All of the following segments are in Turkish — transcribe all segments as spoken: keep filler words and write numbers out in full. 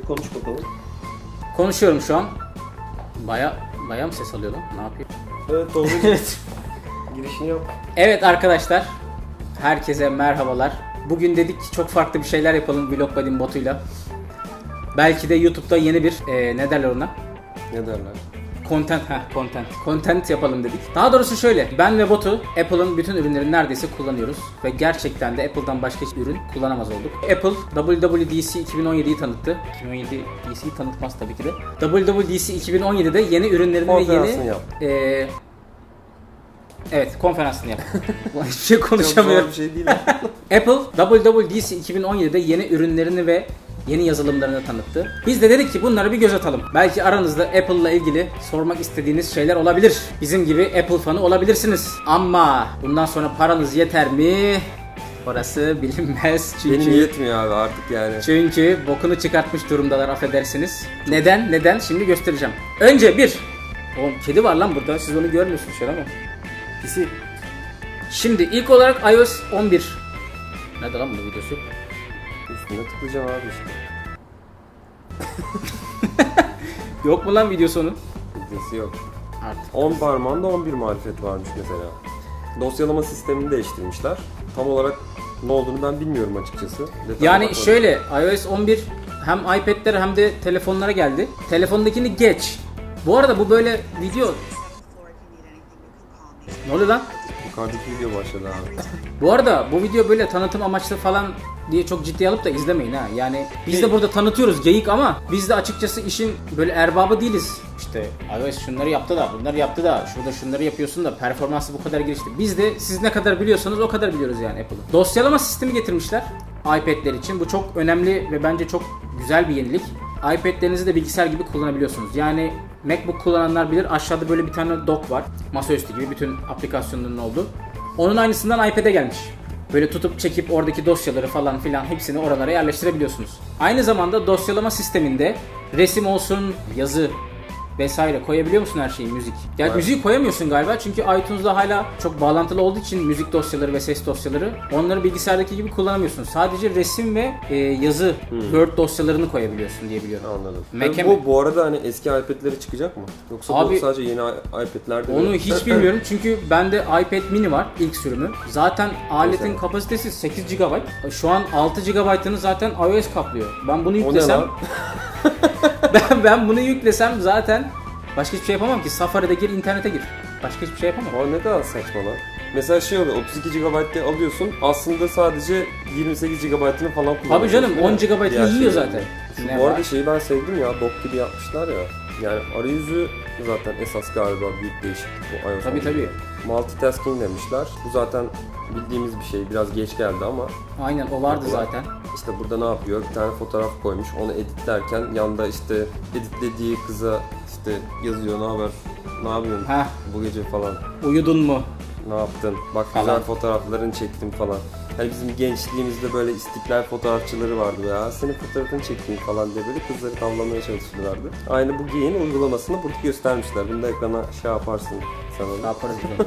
Bir konuş bakalım. Konuşuyorum şu an. Baya baya mı ses alıyordum? Ne yapayım? Evet doğru. Evet. Girişini yap. Evet arkadaşlar. Herkese merhabalar. Bugün dedik ki çok farklı bir şeyler yapalım Vlogbuddy'nin Batu'yla. Belki de YouTube'da yeni bir e, ne derler ona? Ne derler? Content, ha content. Content yapalım dedik. Daha doğrusu şöyle, ben ve Batu Apple'ın bütün ürünlerini neredeyse kullanıyoruz. Ve gerçekten de Apple'dan başka hiçbir ürün kullanamaz olduk. Apple W W D C iki bin on yedi'yi tanıttı. iki bin on yedi D C'yi tanıtmaz tabii ki de. W W D C iki bin on yedi'de yeni ürünlerini ve yeni... E, evet, konferansını yap. Hiçbir şey konuşamıyorum. Çok zor bir şey değil. Apple W W D C iki bin on yedi'de yeni ürünlerini ve yeni yazılımlarını tanıttı. Biz de dedik ki bunları bir göz atalım. Belki aranızda Apple'la ilgili sormak istediğiniz şeyler olabilir. Bizim gibi Apple fanı olabilirsiniz. Ama bundan sonra paranız yeter mi? Orası bilinmez çünkü. Benim yetmiyor abi artık yani. Çünkü bokunu çıkartmış durumdalar, affedersiniz. Neden? Neden? Şimdi göstereceğim. Önce bir. Oğlum kedi var lan burada. Siz onu görmüyorsunuz şöyle ama. Pisi. Şimdi ilk olarak iOS on bir. Nerede lan bunun videosu? Üstüne tıklayacağım abi işte. Yok mu lan videosu onun? Videosu yok. Artık. on parmağında on bir marifet varmış mesela. Dosyalama sistemini değiştirmişler. Tam olarak ne olduğunu ben bilmiyorum açıkçası. Detaylı yani bakmadım. Şöyle iOS on bir hem iPad'lere hem de telefonlara geldi. Telefondakini geç. Bu arada bu böyle video... Ne oluyor lan? Yukarıdaki video başladı abi. Bu arada bu video böyle tanıtım amaçlı falan diye çok ciddi alıp da izlemeyin ha. Yani biz de burada tanıtıyoruz geyik ama biz de açıkçası işin böyle erbabı değiliz. İşte iOS şunları yaptı da, bunları yaptı da, şurada şunları yapıyorsun da performansı bu kadar gelişti. Biz de siz ne kadar biliyorsanız o kadar biliyoruz yani Apple'ı. Dosyalama sistemi getirmişler iPad'ler için. Bu çok önemli ve bence çok güzel bir yenilik. iPad'lerinizi de bilgisayar gibi kullanabiliyorsunuz. Yani MacBook kullananlar bilir, aşağıda böyle bir tane dock var. Masaüstü gibi bütün aplikasyonların olduğu. Onun aynısından iPad'e gelmiş. Böyle tutup çekip oradaki dosyaları falan filan hepsini oralara yerleştirebiliyorsunuz. Aynı zamanda dosyalama sisteminde resim olsun, yazı vesaire koyabiliyor musun her şeyi, müzik? Yani evet. Müziği koyamıyorsun galiba çünkü iTunes'da hala çok bağlantılı olduğu için müzik dosyaları ve ses dosyaları onları bilgisayardaki gibi kullanamıyorsun. Sadece resim ve e, yazı hmm. Word dosyalarını koyabiliyorsun diye biliyorum. Anladım. Mac'e bu mi? Bu arada hani eski iPad'lere çıkacak mı? Yoksa abi, bu sadece yeni iPad'lerde mi? Onu hiç bilmiyorum çünkü bende iPad mini var ilk sürümü. Zaten aletin mesela kapasitesi sekiz gigabayt. Şu an altı gigabaytını zaten iOS kaplıyor. Ben bunu yüklesem... ben ben bunu yüklesem zaten başka hiçbir şey yapamam ki. Safari'de gir, internete gir. Başka hiçbir şey yapamam. Aa, ne kadar saçma lan. Mesela şey oluyor, otuz iki gigabayt'ı alıyorsun. Aslında sadece yirmi sekiz gigabayt'ını falan kullanıyorsun. Abi canım on gigabayt'ını yiyor şey zaten. Şu, bu arada var? Şeyi ben sevdim ya, dock gibi yapmışlar ya. Yani arayüzü zaten esas galiba büyük değişiklik bu iOS. Tabii tabii. Multitasking demişler. Bu zaten bildiğimiz bir şey. Biraz geç geldi ama. Aynen o vardı yapılan zaten. İşte burada ne yapıyor? Bir tane fotoğraf koymuş. Onu editlerken yanda işte editlediği kıza işte yazıyor. Ne haber? Ne yapıyorsun? Heh. Bu gece falan. Uyudun mu? Ne yaptın? Bak falan. Güzel fotoğraflarını çektim falan. Yani bizim gençliğimizde böyle istiklal fotoğrafçıları vardı ya. Senin fotoğrafını çekeyim falan diye böyle kızları tavlamaya çalışırlardı. Aynı bu geyin uygulamasını burada göstermişler. Bunu da ekrana şey yaparsın sen onu. Ne yaparız bunu?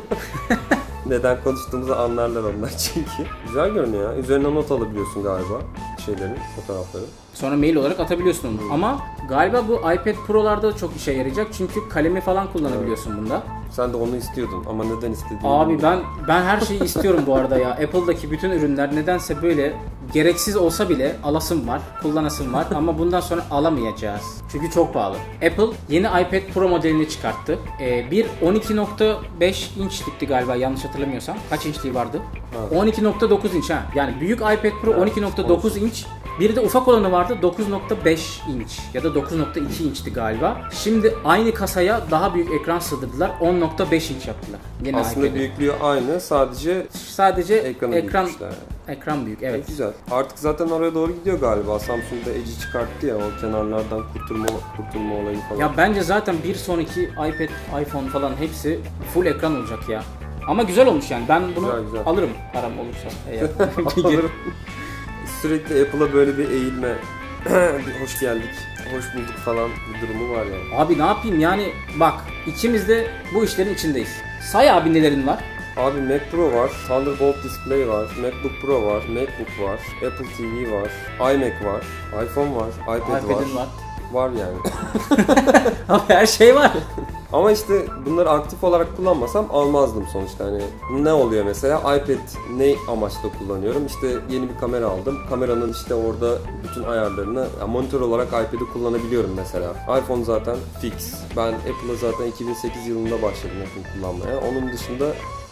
Neden konuştuğumuzu anlarlar onlar çünkü. Güzel görünüyor ya. Üzerine not alabiliyorsun galiba şeylerin, fotoğrafları. Sonra mail olarak atabiliyorsun onu. Hı. Ama galiba bu iPad Pro'larda çok işe yarayacak çünkü kalemi falan kullanabiliyorsun evet. Bunda. Sen de onu istiyordun ama neden istediğini... Abi ben ben her şeyi istiyorum bu arada ya. Apple'daki bütün ürünler nedense böyle gereksiz olsa bile alasım var, kullanasım var ama bundan sonra alamayacağız. Çünkü çok pahalı. Apple yeni iPad Pro modelini çıkarttı. Ee, bir on iki nokta beş inçlikti galiba yanlış hatırlamıyorsam. Kaç inçliği vardı? Evet. on iki nokta dokuz inç ha. Yani büyük iPad Pro evet, on iki nokta dokuz inç. Bir de ufak olanı vardı dokuz nokta beş inç ya da dokuz nokta iki inçti galiba. Şimdi aynı kasaya daha büyük ekran sığdırdılar. on nokta beş inç yaptılar. Yine aslında iPad'in büyüklüğü aynı. Sadece sadece ekran ekran büyük. Evet. E, güzel. Artık zaten oraya doğru gidiyor galiba. Samsung'da Edge'i çıkarttı ya o kenarlardan kurtulma kurtulma olayı falan. Ya bence zaten bir sonraki iPad, iPhone falan hepsi full ekran olacak ya. Ama güzel olmuş yani. Ben bunu güzel, güzel. alırım param olursa eğer. Alırım. Sürekli Apple'a böyle bir eğilme, hoş geldik, hoş bulduk falan bir durumu var yani. Abi ne yapayım yani bak ikimiz de bu işlerin içindeyiz. Say abi nelerin var? Abi Mac Pro var, Thunderbolt Display var, MacBook Pro var, MacBook var, Apple T V var, iMac var, iPhone var, iPad var. var. Var yani. Ama her şey var. Ama işte bunları aktif olarak kullanmasam almazdım sonuçta. Hani ne oluyor mesela? iPad ne amaçla kullanıyorum? İşte yeni bir kamera aldım. Kameranın işte orada bütün ayarlarını, yani monitör olarak iPad'i kullanabiliyorum mesela. iPhone zaten fix. Ben Apple'a zaten iki bin sekiz yılında başladım Apple kullanmaya. Onun dışında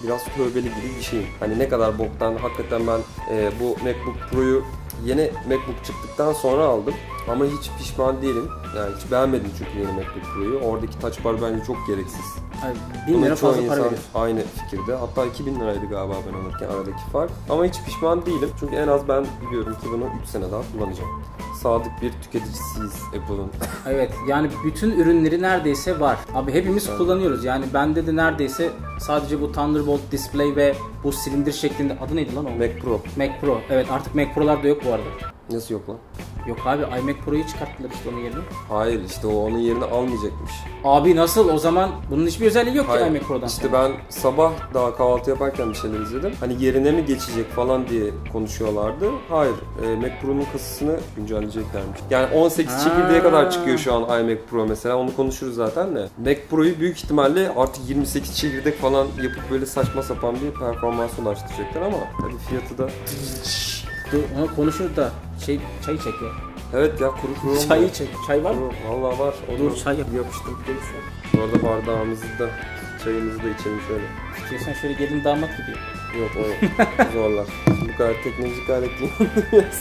biraz tövbeli gibi bir şeyim. Hani ne kadar boktan hakikaten ben e, bu MacBook Pro'yu yeni MacBook çıktıktan sonra aldım. Ama hiç pişman değilim. Yani hiç beğenmedim çünkü yeni MacBook Pro'yu. Oradaki touch bar bence çok gereksiz. bin lira fazla para veriyor. Aynı fikirde. Hatta iki bin liraydı galiba ben alırken aradaki fark. Ama hiç pişman değilim. Çünkü en az ben biliyorum ki bunu üç sene daha kullanacağım. Sadık bir tüketicisiyiz Apple'ın. Evet, yani bütün ürünleri neredeyse var. Abi hepimiz evet. kullanıyoruz. Yani bende de neredeyse sadece bu Thunderbolt Display ve bu silindir şeklinde adı neydi lan o? Mac Pro. Mac Pro. Evet, artık Mac Pro'lar da yok bu arada. Nasıl yok lan? Yok abi, iMac Pro'yu çıkarttılar işte onun yerine. Hayır işte o onun yerine almayacakmış. Abi nasıl o zaman? Bunun hiçbir özelliği yok Hayır. ki iMac Pro'dan. İşte ben sabah daha kahvaltı yaparken bir şeyler izledim. Hani yerine mi geçecek falan diye konuşuyorlardı. Hayır, e, Mac Pro'nun kasasını güncelleyeceklermiş. Yani on sekiz ha. çekirdeğe kadar çıkıyor şu an iMac Pro mesela. Onu konuşuruz zaten de. Mac Pro'yu büyük ihtimalle artık yirmi sekiz çekirdek falan yapıp böyle saçma sapan bir performansı ulaştıracaklar ama tabii fiyatı da... Onu konuşuruz da şey, çayı çek ya. Evet ya, kuru kuru olmuyor. Çayı çek. Çay var mı? Vallahi var. Olur, çay yap. Yapıştırıp gelirsen. Bu arada bardağımızı da, çayımızı da içelim şöyle. İçersen şöyle gelin damat gibi. Yok o yok. Zorlar. Bu kadar teknolojik alet değil.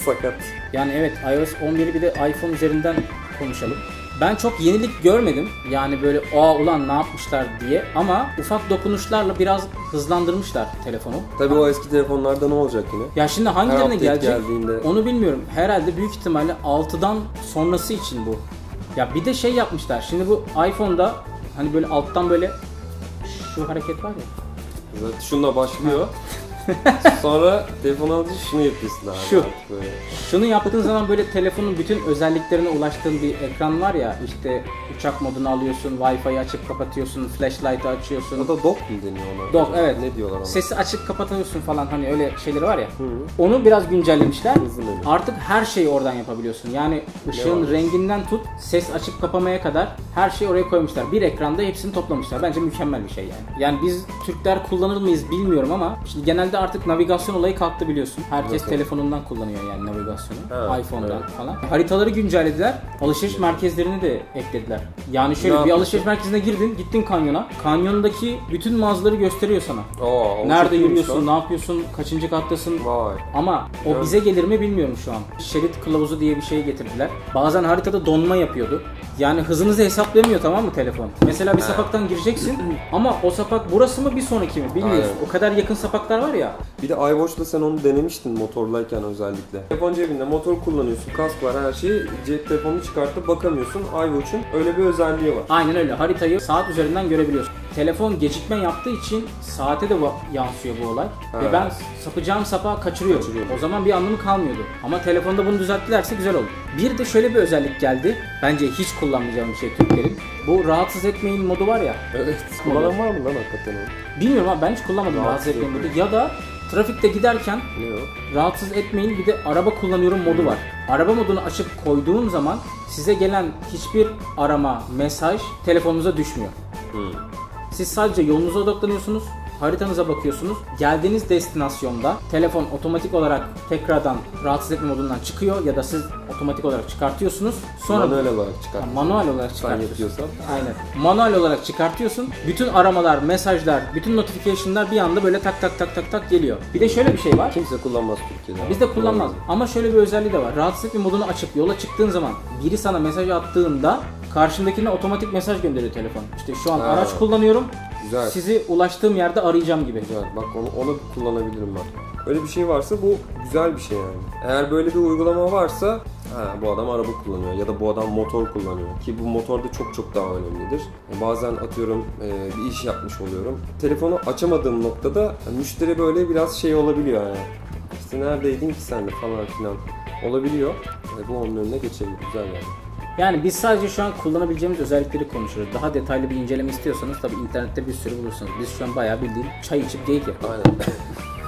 Sakat. Yani evet, iOS on bir'i bir de iPhone üzerinden konuşalım. Ben çok yenilik görmedim. Yani böyle aa ulan ne yapmışlar diye. Ama ufak dokunuşlarla biraz hızlandırmışlar telefonu. Tabii ha. o eski telefonlarda ne olacak yine? Ya şimdi hangilerine gelecek geldiğinde... onu bilmiyorum. Herhalde büyük ihtimalle altıdan sonrası için bu. Ya bir de şey yapmışlar. Şimdi bu iPhone'da hani böyle alttan böyle şu hareket var ya. Evet, şununla başlıyor. Sonra telefonu alınca şunu yapıyorsun abi. Şu. Böyle. Şunu yaptığın zaman böyle telefonun bütün özelliklerine ulaştığın bir ekran var ya, işte uçak modunu alıyorsun, Wi-Fi'yi açıp kapatıyorsun, flashlight'ı açıyorsun. O da dock mu deniyor ona? Dock evet. Ne diyorlar ona? Sesi açıp kapatıyorsun falan, hani öyle şeyleri var ya. Hı-hı. Onu biraz güncellemişler. Artık her şeyi oradan yapabiliyorsun. Yani ışığın renginden tut, ses açıp kapamaya kadar her şeyi oraya koymuşlar. Bir ekranda hepsini toplamışlar. Bence mükemmel bir şey yani. Yani biz Türkler kullanır mıyız bilmiyorum ama şimdi genel artık navigasyon olayı kalktı biliyorsun. Herkes evet. telefonundan kullanıyor yani navigasyonu. Evet, iPhone'dan evet. falan. Haritaları güncellediler. Alışveriş evet. merkezlerini de eklediler. Yani şöyle ne bir alışveriş merkezine girdin, gittin kanyona. Kanyondaki bütün mağazaları gösteriyor sana. Oo, nerede yürüyorsun, ne yapıyorsun, kaçıncı kattasın. Vay. Ama o evet. bize gelir mi bilmiyorum şu an. Şerit kılavuzu diye bir şey getirdiler. Bazen haritada donma yapıyordu. Yani hızınızı hesaplamıyor, tamam mı telefon? Mesela bir sapaktan gireceksin ama o sapak burası mı bir sonraki mi bilmiyorsun. Aynen. O kadar yakın sapaklar var ya. Ya. Bir de iWatch'la sen onu denemiştin motorlayken özellikle. Telefon cebinde, motor kullanıyorsun, kask var, her şeyi, cep telefonunu çıkartıp bakamıyorsun. iWatch'un öyle bir özelliği var. Aynen öyle. Haritayı saat üzerinden görebiliyorsun. Telefon gecikme yaptığı için saate de yansıyor bu olay. Evet. Ve ben sapacağım sapağı kaçırıyorum. kaçırıyorum. O zaman bir anlamı kalmıyordu. Ama telefonda bunu düzelttilerse güzel oldu. Bir de şöyle bir özellik geldi. Bence hiç kullanmayacağım bir şey Türklerin. Bu rahatsız etmeyin modu var ya. Evet. Kullanan var mı lan hakikaten? Bilmiyorum ama ben hiç kullanmadım rahatsız etmeyin modu. Ya da trafikte giderken rahatsız etmeyin, bir de araba kullanıyorum modu var. Araba modunu açıp koyduğun zaman size gelen hiçbir arama, mesaj telefonunuza düşmüyor. Hmm. Siz sadece yolunuza odaklanıyorsunuz, haritanıza bakıyorsunuz. Geldiğiniz destinasyonda telefon otomatik olarak tekrardan rahatsız etme modundan çıkıyor ya da siz otomatik olarak çıkartıyorsunuz. Sonra manuel olarak çıkartıyorsun. Manuel olarak çıkartıyorsun. Aynen. Manuel olarak çıkartıyorsun. Bütün aramalar, mesajlar, bütün notification'lar bir anda böyle tak tak tak tak tak geliyor. Bir de şöyle bir şey var. Kimse kullanmaz Türkiye'de. Biz de kullanmaz. Ama şöyle bir özelliği de var. Rahatsız etme modunu açıp yola çıktığın zaman biri sana mesaj attığında karşındakine otomatik mesaj gönderiyor telefon. İşte şu an ha. araç kullanıyorum. Güzel. Sizi ulaştığım yerde arayacağım gibi. Güzel. Bak onu, onu kullanabilirim ben. Öyle bir şey varsa bu güzel bir şey yani. Eğer böyle bir uygulama varsa ha, bu adam araba kullanıyor ya da bu adam motor kullanıyor ki bu motor da çok çok daha önemlidir. Bazen atıyorum e, bir iş yapmış oluyorum. Telefonu açamadığım noktada müşteri böyle biraz şey olabiliyor yani. İşte neredeydin ki sen de falan filan olabiliyor. E, bu onun önüne geçebilir. Güzel yani. Yani biz sadece şu an kullanabileceğimiz özellikleri konuşuyoruz. Daha detaylı bir inceleme istiyorsanız tabii internette bir sürü bulursunuz. Biz şu an bayağı bildiğin çay içip geyik yapıyoruz. Aynen.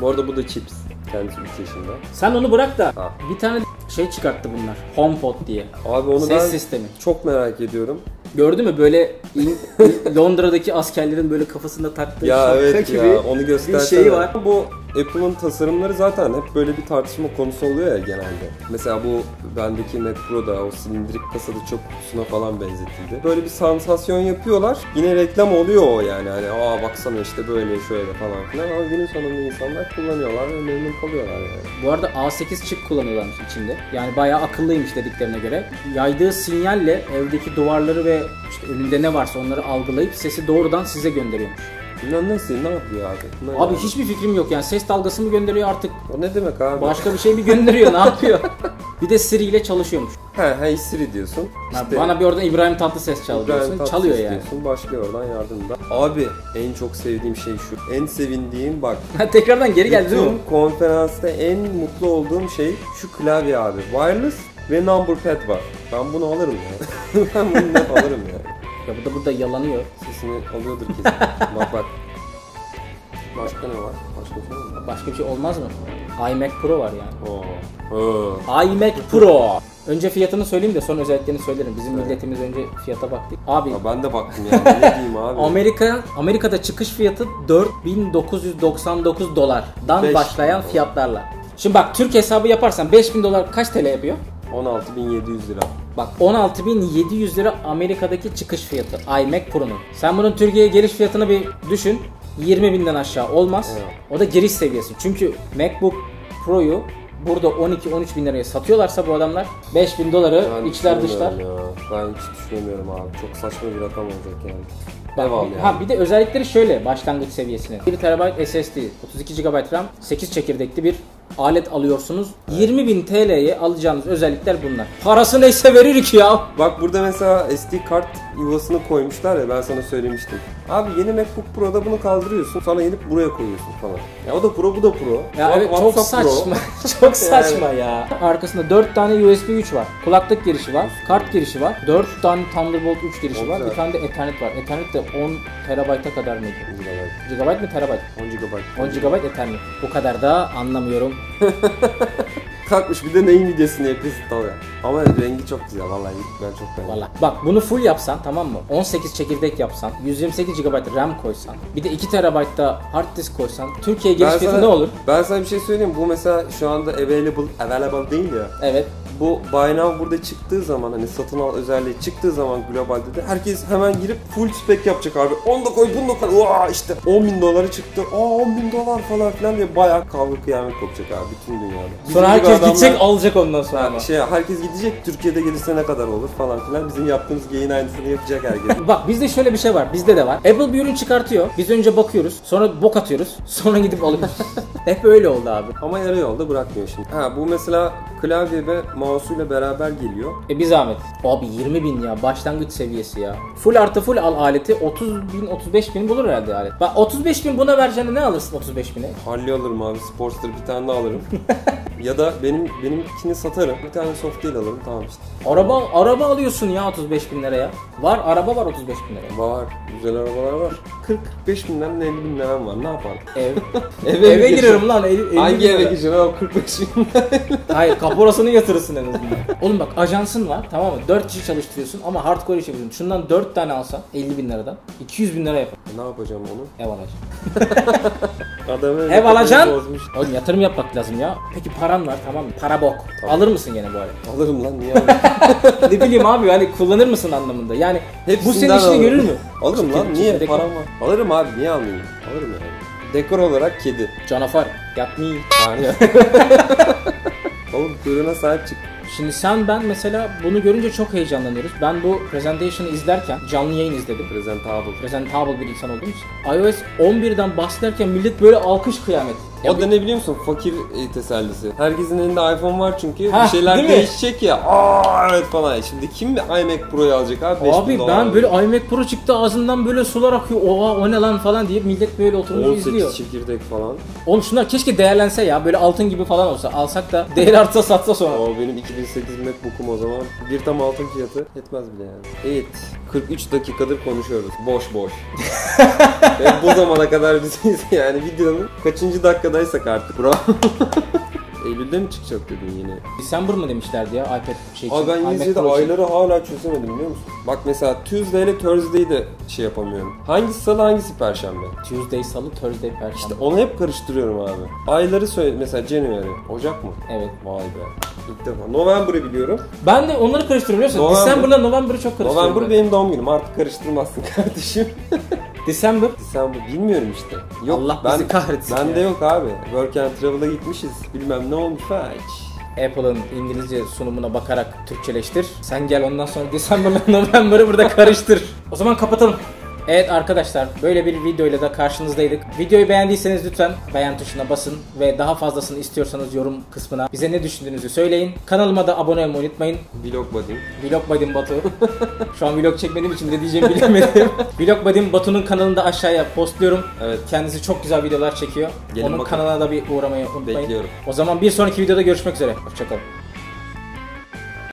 Bu arada bu da chips. Kendisi üç yaşında. Sen onu bırak da ha. Bir tane şey çıkarttı bunlar. HomePod diye. Abi onu ses sistemi. Çok merak ediyorum. Gördün mü böyle Londra'daki askerlerin böyle kafasında taktığı ya evet gibi ya, onu bir şey var. Bu Apple'ın tasarımları zaten hep böyle bir tartışma konusu oluyor ya genelde. Mesela bu bendeki Mac Pro'da o silindirik kasada çok kutusuna falan benzetildi. Böyle bir sansasyon yapıyorlar. Yine reklam oluyor o yani. Hani aa baksana işte böyle şöyle falan filan. Ama günün sonunda insanlar kullanıyorlar ve memnun kalıyorlar yani. Bu arada A sekiz çip kullanıyorlarmış içinde. Yani bayağı akıllıymış dediklerine göre. Yaydığı sinyalle evdeki duvarları ve işte önünde ne varsa onları algılayıp sesi doğrudan size gönderiyormuş. Bunlar nasıl? Ne yapıyor abi? Ne abi yani? Hiçbir fikrim yok yani. Ses dalgası mı gönderiyor artık? O ne demek abi? Başka bir şey mi gönderiyor? Ne yapıyor? Bir de Siri ile çalışıyormuş. He he Siri diyorsun. İşte bana bir oradan İbrahim Tatlıses çal diyorsun. Çalıyor yani. Diyorsun, başka oradan yardımda. Abi en çok sevdiğim şey şu. En sevindiğim bak. Tekrardan geri geldi değil mi? Konferansta en mutlu olduğum şey şu klavye abi. Wireless ve number pad var. Ben bunu alırım ya. Ben bunu hep alırım ya. Ya bu da burada yalanıyor. Sesini alıyordur kesin. Bak bak. Başka ne var? Başka bir şey var mı? Başka bir şey olmaz mı? iMac Pro var yani. Oo. Oo. iMac Pro. Önce fiyatını söyleyeyim de sonra özelliklerini söylerim. Bizim evet. Milletimiz önce fiyata baktık. Abi. Ya ben de baktım yani. Ne diyeyim abi? Amerika Amerika'da çıkış fiyatı dört bin dokuz yüz doksan dokuz dolardan beş başlayan fiyatlarla. Şimdi bak Türk hesabı yaparsan beş bin dolar kaç T L yapıyor? on altı bin yedi yüz lira. Bak on altı bin yedi yüz lira Amerika'daki çıkış fiyatı iMac Pro'nun. Sen bunun Türkiye'ye geliş fiyatını bir düşün. yirmi binden aşağı olmaz. Evet. O da giriş seviyesi. Çünkü MacBook Pro'yu burada on iki on üç bin liraya satıyorlarsa bu adamlar beş bin doları ben içler dışlar. Ya. Ben hiç düşünemiyorum abi. Çok saçma bir rakam olacak yani. Bak, yani. Ha bir de özellikleri şöyle başlangıç seviyesine. bir terabayt S S D, otuz iki gigabayt RAM, sekiz çekirdekli bir alet alıyorsunuz. Evet. yirmi bin T L'ye alacağınız özellikler bunlar. Parası neyse verir ki ya. Bak burada mesela S D kart yuvasını koymuşlar ya, ben sana söylemiştim. Abi yeni MacBook Pro'da bunu kaldırıyorsun. Sonra gelip buraya koyuyorsun falan. Ya o da Pro, bu da Pro. Ya Bak, evet, çok saçma. Çok saçma yani. Ya. Arkasında dört tane U S B üç var. Kulaklık girişi var. Kart girişi var. dört tane Thunderbolt üç girişi o var. Güzel. Bir tane de Ethernet var. Ethernet de on terabayta kadar mıydı? on gigabayt. Gigabayt mı terabayt? on gigabayt. on gigabayt Ethernet. Bu kadar da anlamıyorum. Kalkmış bir de neyin videosunu yapıyorsun tabii. Ama rengi çok güzel vallahi, ben çok beğendim. Vallahi. Bak bunu full yapsan, tamam mı? on sekiz çekirdek yapsan, yüz yirmi sekiz gigabayt RAM koysan, bir de iki terabaytta hard disk koysan, Türkiye'ye geliş fiyatı ne olur? Ben sana bir şey söyleyeyim. Bu mesela şu anda available, available değil ya. Evet. Bu Buy Now burada çıktığı zaman, hani satın al özelliği çıktığı zaman globalde de herkes hemen girip full spec yapacak abi. Onu da koy, bunu da koy. Oha işte on bin dolara çıktı. Aa on bin dolar falan filan diye bayağı kavga kıyamet kopacak abi bütün dünyada. Bizim sonra herkes adamlar gidecek, alacak ondan sonra. Yani şey, herkes gidecek, Türkiye'de gelirse ne kadar olur falan filan. Bizim yaptığımız geyin aynısını yapacak herkes. Bak bizde şöyle bir şey var, bizde de var. Apple bir ürün çıkartıyor. Biz önce bakıyoruz, sonra bok atıyoruz, sonra gidip alıyoruz. Hep öyle oldu abi. Ama yarı yolda bırakmıyor şimdi. Ha bu mesela klavye ve mouse'uyla beraber geliyor. E bir zahmet. Abi yirmi bin ya başlangıç seviyesi ya. Full artı full al aleti otuz bin otuz beş bin bulur herhalde alet. Bak otuz beş bin buna vereceğine ne alırsın otuz beş bine? Harley alırım abi. Sportster bir tane daha alırım. Ya da benim benimkini satarım. Bir tane Softail alırım tamam işte. Araba araba alıyorsun ya otuz beş bin liraya. Var araba var otuz beş bin liraya. Var. Güzel arabalar var. kırk beş binden elli bin liram var. Ne yapalım? Ev. eve eve girerim lan. elli, elli hangi eve gireceğim? O kırk beş bin. Hayır kaporasını yatırırsın en azından. Oğlum bak ajansın var tamam mı? dört kişi çalıştırıyorsun ama hardcore iş yapıyorsun. Şundan dört tane alsan elli bin liradan iki yüz bin lira yapar. Ne yapacağım onu? Ev alacağım. Adamı ev alacaksın. Bozmuş. Oğlum yatırım yapmak lazım ya. Peki paran var tamam mı? Para bok. Tamam. Alır mısın gene bu arada? Alırım lan niye alırım? Ne bileyim abi hani kullanır mısın anlamında. Yani hepsinden bu senin işini alırım. Görür mü? Alırım Şu lan kedi, niye? Param var. Alırım abi niye almayayım? Alırım yani. Dekor olarak kedi. Canafar. Yapmayayım. Oğlum ürüne sahip çık. Şimdi sen ben mesela bunu görünce çok heyecanlanıyoruz. Ben bu presentation'ı izlerken canlı yayın izledim. Presentable. Presentable bir insan olduğum için. iOS on birden bahsederken millet böyle alkış kıyamet. O da ne biliyor musun? Fakir tesellisi. Herkesin elinde iPhone var çünkü. Heh, bir şeyler değişecek ya. Aa evet falan. Şimdi kim iMac Pro'yu alacak abi? Abi ben böyle iMac Pro çıktı ağzından böyle sular akıyor. Oha o ne lan falan diye millet böyle oturup izliyor. on sekiz çekirdek falan. Oğlum şunlar keşke değerlense ya. Böyle altın gibi falan olsa. Alsak da değer artsa satsa sonra. Aa benim iki bin sekiz MacBook'um o zaman. Bir tam altın fiyatı yetmez bile yani. Evet. kırk üç dakikadır konuşuyoruz. Boş boş. Ve bu zamana kadar biziz yani videonun kaçıncı dakikadaysak artık bro. Eylül'de mi çıkacak dedin yine? December mı demişlerdi ya iPad şey için? Abi ben İngilizce'de ayları hala çözemedim biliyor musun? Bak mesela Tuesday ile Thursday'i de şey yapamıyorum. Hangisi salı hangisi perşembe? Tuesday salı, Thursday perşembe. İşte onu hep karıştırıyorum abi. Ayları söyle mesela January, Ocak mı? Evet. Vay be. İlk defa. November'ı biliyorum. Ben de onları karıştırıyorum biliyor musun? December'la November'ı çok karıştırıyorum. November benim doğum günüm artık karıştırmazsın kardeşim. December? December bilmiyorum işte. Yok, Allah ben, bizi kahretsin. Bende yani. Yok abi. Work and Travel'a gitmişiz. Bilmem ne olmuş ha hiç. Apple'ın İngilizce sunumuna bakarak Türkçeleştir. Sen gel ondan sonra December'la November'ı burada karıştır. O zaman kapatalım. Evet arkadaşlar böyle bir videoyla da karşınızdaydık. Videoyu beğendiyseniz lütfen beğen tuşuna basın ve daha fazlasını istiyorsanız yorum kısmına bize ne düşündüğünüzü söyleyin. Kanalıma da abone olmayı unutmayın. Vlogbuddy. Vlogbuddy Batu. Şu an vlog çekmediğim için ne diyeceğimi bilemedim. Vlogbuddy Batu'nun kanalında aşağıya postluyorum. Evet. Kendisi çok güzel videolar çekiyor. Gelin onun bakalım. Kanalına da bir uğramayı unutmayın. Bekliyorum. O zaman bir sonraki videoda görüşmek üzere. Hoşçakalın.